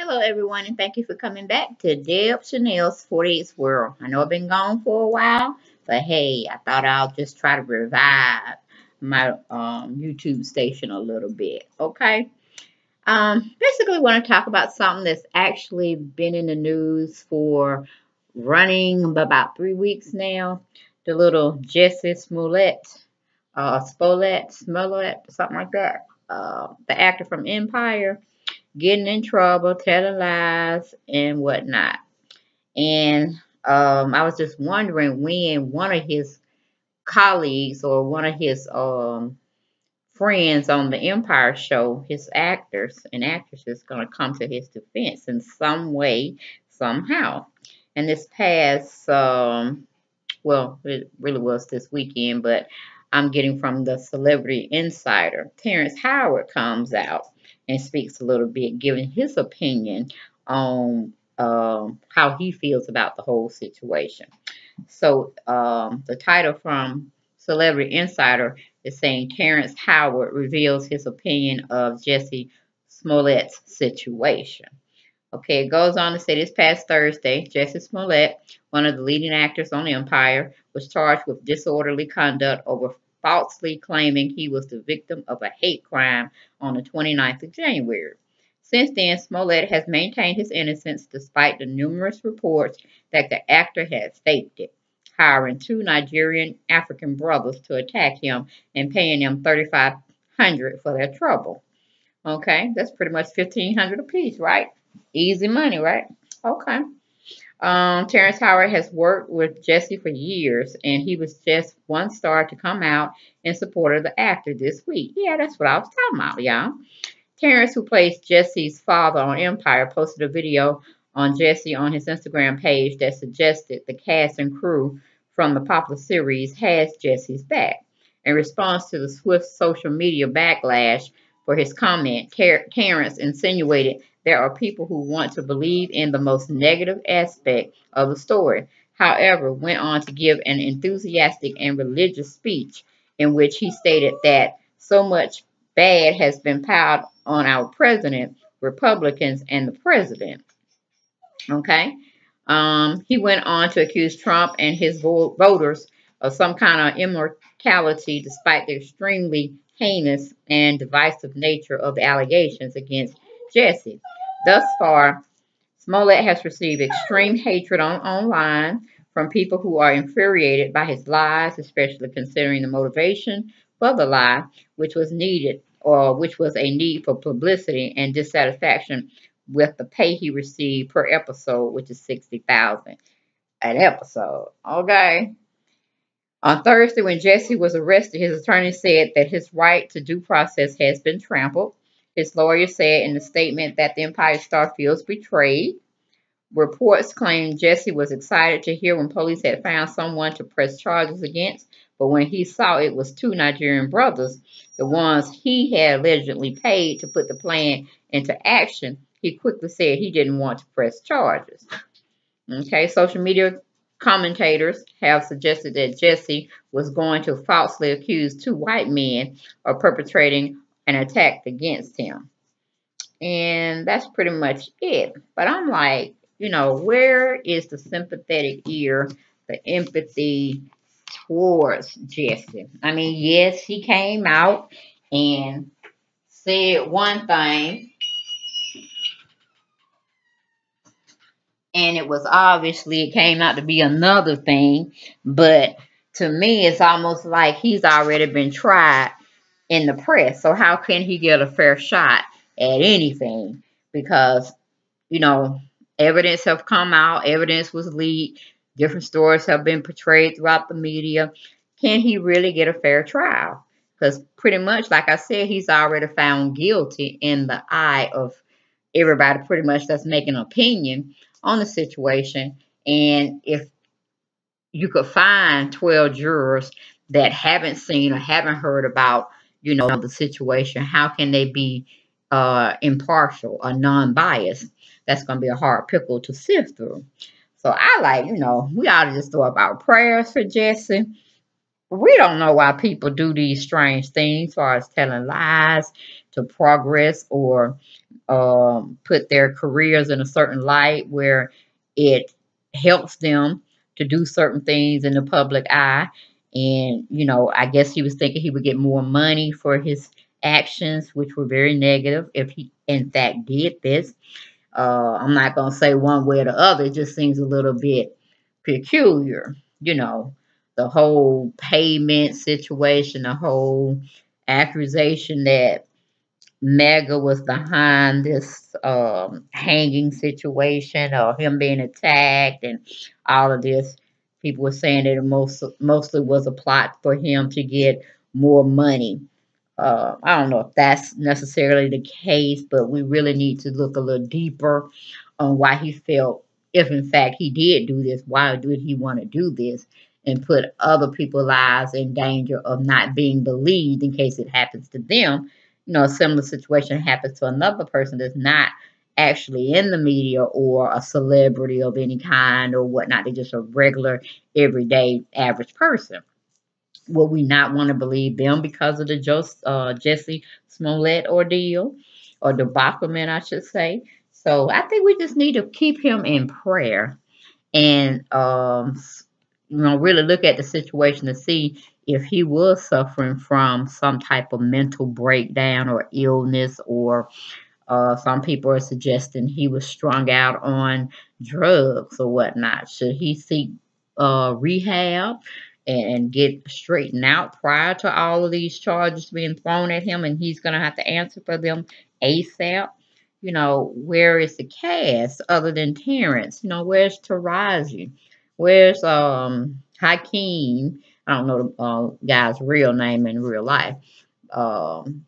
Hello everyone, and thank you for coming back to Deb Chanel's 48th World. I know I've been gone for a while, but hey, I thought I'll just try to revive my YouTube station a little bit, okay? Basically, want to talk about something that's actually been in the news for running about 3 weeks now. The little Jussie Smollett, something like that. The actor from Empire. Getting in trouble, telling lies, and whatnot. And I was just wondering when one of his colleagues or one of his friends on the Empire show, his actors and actresses, going to come to his defense in some way, somehow. And this past, well, it really was this weekend, but I'm getting from the Celebrity Insider. Terrence Howard comes out and speaks a little bit, giving his opinion on how he feels about the whole situation. So the title from Celebrity Insider is saying Terrence Howard reveals his opinion of Jussie Smollett's situation. Okay, it goes on to say this past Thursday, Jussie Smollett, one of the leading actors on Empire, was charged with disorderly conduct over falsely claiming he was the victim of a hate crime on the 29th of January. Since then, Smollett has maintained his innocence despite the numerous reports that the actor had faked it, hiring two Nigerian African brothers to attack him and paying them $3,500 for their trouble. Okay, that's pretty much $1,500 apiece, right? Easy money, right? Okay. Terrence Howard has worked with Jussie for years, and he was just one star to come out in support of the actor this week. Yeah, that's what I was talking about, y'all. Terrence, who plays Jussie's father on Empire, posted a video on Jussie on his Instagram page that suggested the cast and crew from the popular series has Jussie's back. In response to the swift social media backlash for his comment, Terrence insinuated there are people who want to believe in the most negative aspect of the story. However, went on to give an enthusiastic and religious speech in which he stated that so much bad has been piled on our president, Republicans, and the president. Okay. He went on to accuse Trump and his voters of some kind of immorality despite the extremely heinous and divisive nature of the allegations against Jussie. Thus far, Smollett has received extreme hatred online from people who are infuriated by his lies, especially considering the motivation for the lie, which was a need for publicity and dissatisfaction with the pay he received per episode, which is $60,000 an episode. Okay. On Thursday, when Jussie was arrested, his attorney said that his right to due process has been trampled. His lawyer said in a statement that the Empire star feels betrayed. Reports claim Jussie was excited to hear when police had found someone to press charges against, but when he saw it was two Nigerian brothers, the ones he had allegedly paid to put the plan into action, he quickly said he didn't want to press charges. Okay, social media commentators have suggested that Jussie was going to falsely accuse two white men of perpetrating and attacked against him. And that's pretty much it. But I'm like, you know, where is the sympathetic ear, the empathy towards Jussie? I mean, yes, he came out and said one thing, and it was obviously, it came out to be another thing. But to me, it's almost like he's already been tried in the press, so how can he get a fair shot at anything? Because, you know, evidence have come out, evidence was leaked, different stories have been portrayed throughout the media. Can he really get a fair trial? Because pretty much, like I said, he's already found guilty in the eye of everybody pretty much that's making an opinion on the situation. And if you could find 12 jurors that haven't seen or haven't heard about, you know, the situation, how can they be impartial or non-biased? That's going to be a hard pickle to sift through. So I like, you know, we ought to just throw up our prayers for Jussie. We don't know why people do these strange things, as far as telling lies to progress or put their careers in a certain light where it helps them to do certain things in the public eye. And, you know, I guess he was thinking he would get more money for his actions, which were very negative if he, in fact, did this. I'm not going to say one way or the other. It just seems a little bit peculiar, you know, the whole payment situation, the whole accusation that Mega was behind this hanging situation or him being attacked and all of this. People were saying that it mostly was a plot for him to get more money. I don't know if that's necessarily the case, but we really need to look a little deeper on why he felt, if in fact he did do this, why did he want to do this and put other people's lives in danger of not being believed in case it happens to them. You know, a similar situation happens to another person that's not actually in the media or a celebrity of any kind or whatnot. They're just a regular, everyday, average person. Will we not want to believe them because of the Jussie Smollett ordeal or debaclement, I should say? So I think we just need to keep him in prayer and, you know, really look at the situation to see if he was suffering from some type of mental breakdown or illness, or some people are suggesting he was strung out on drugs or whatnot. Should he seek rehab and get straightened out prior to all of these charges being thrown at him and he's going to have to answer for them ASAP? You know, where is the cast other than Terrence? You know, where's Taraji? Where's Hakeem? I don't know the guy's real name in real life. And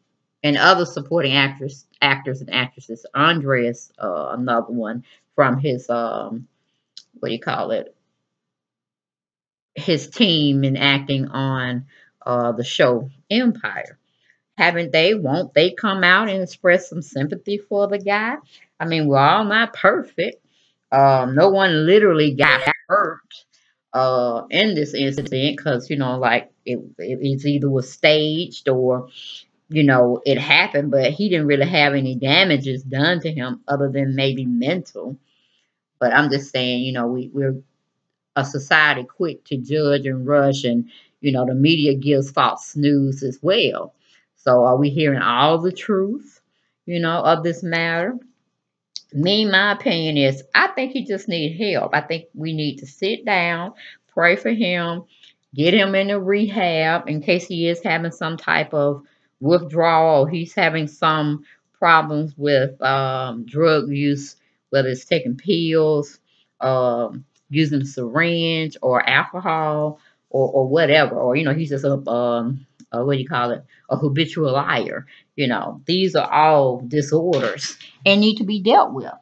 other supporting actors and actresses. Andreas, another one from his, what do you call it? His team in acting on the show Empire. Haven't they? Won't they come out and express some sympathy for the guy? I mean, we're all not perfect. No one literally got hurt in this incident because, you know, like it either was staged or, you know, it happened, but he didn't really have any damages done to him other than maybe mental. But I'm just saying, you know, we're a society quick to judge and rush, and, you know, the media gives false news as well. So are we hearing all the truth, you know, of this matter? Me, my opinion is, I think he just needs help. I think we need to sit down, pray for him, get him into rehab in case he is having some type of withdrawal. He's having some problems with drug use, whether it's taking pills, using a syringe or alcohol or whatever. Or, you know, he's just a what do you call it? A habitual liar. You know, these are all disorders and need to be dealt with.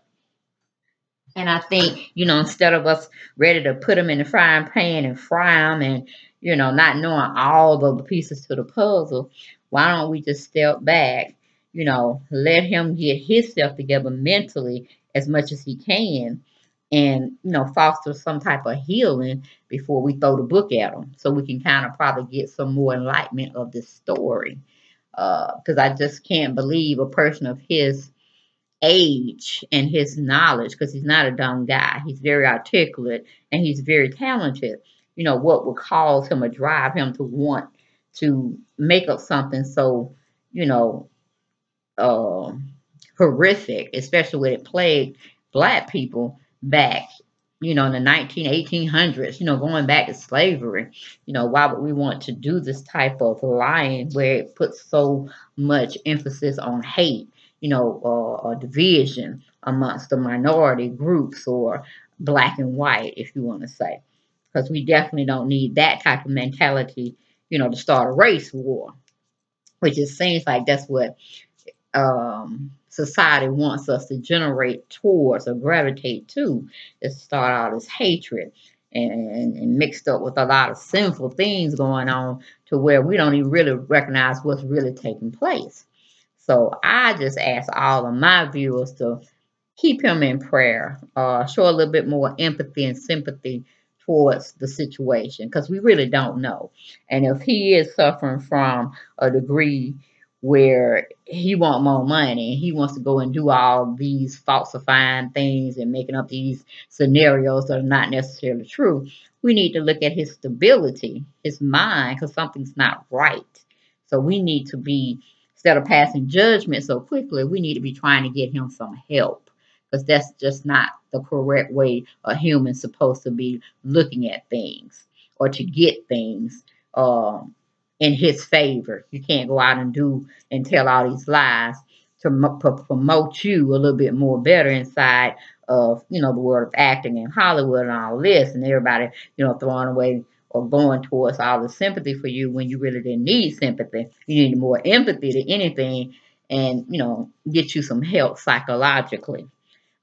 And I think, you know, instead of us ready to put them in the frying pan and fry them and, you know, not knowing all of the pieces to the puzzle, why don't we just step back, you know, let him get himself together mentally as much as he can and, you know, foster some type of healing before we throw the book at him, so we can kind of probably get some more enlightenment of this story. Because I just can't believe a person of his age and his knowledge, because he's not a dumb guy. He's very articulate and he's very talented. You know, what would cause him or drive him to want to make up something so, you know, horrific, especially when it plagued black people back, you know, in the 1800s, you know, going back to slavery. You know, why would we want to do this type of lying where it puts so much emphasis on hate, you know, or division amongst the minority groups or black and white, if you want to say, because we definitely don't need that type of mentality, you know, to start a race war, which it seems like that's what society wants us to generate towards or gravitate to, is to start all this hatred and mixed up with a lot of sinful things going on to where we don't even really recognize what's really taking place. So I just ask all of my viewers to keep him in prayer, show a little bit more empathy and sympathy towards the situation, because we really don't know. And if he is suffering from a degree where he wants more money, he wants to go and do all these falsifying things and making up these scenarios that are not necessarily true, we need to look at his stability, his mind, because something's not right. So we need to be, instead of passing judgment so quickly, we need to be trying to get him some help, because that's just not the correct way a human's supposed to be looking at things or to get things in his favor. You can't go out and do and tell all these lies to promote you a little bit more better inside of, you know, the world of acting in Hollywood and all this, and everybody, you know, throwing away or going towards all the sympathy for you when you really didn't need sympathy. You need more empathy than anything, and, you know, get you some help psychologically.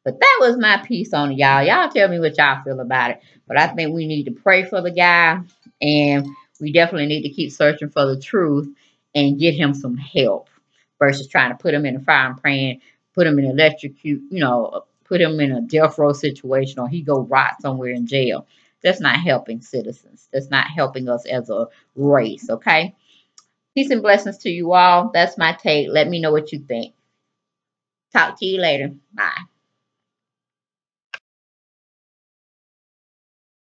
But that was my piece on it, y'all. Y'all tell me what y'all feel about it. But I think we need to pray for the guy, and we definitely need to keep searching for the truth and get him some help versus trying to put him in a fire and praying, put him in electrocute, you know, put him in a death row situation, or he go rot somewhere in jail. That's not helping citizens. That's not helping us as a race, okay? Peace and blessings to you all. That's my take. Let me know what you think. Talk to you later. Bye.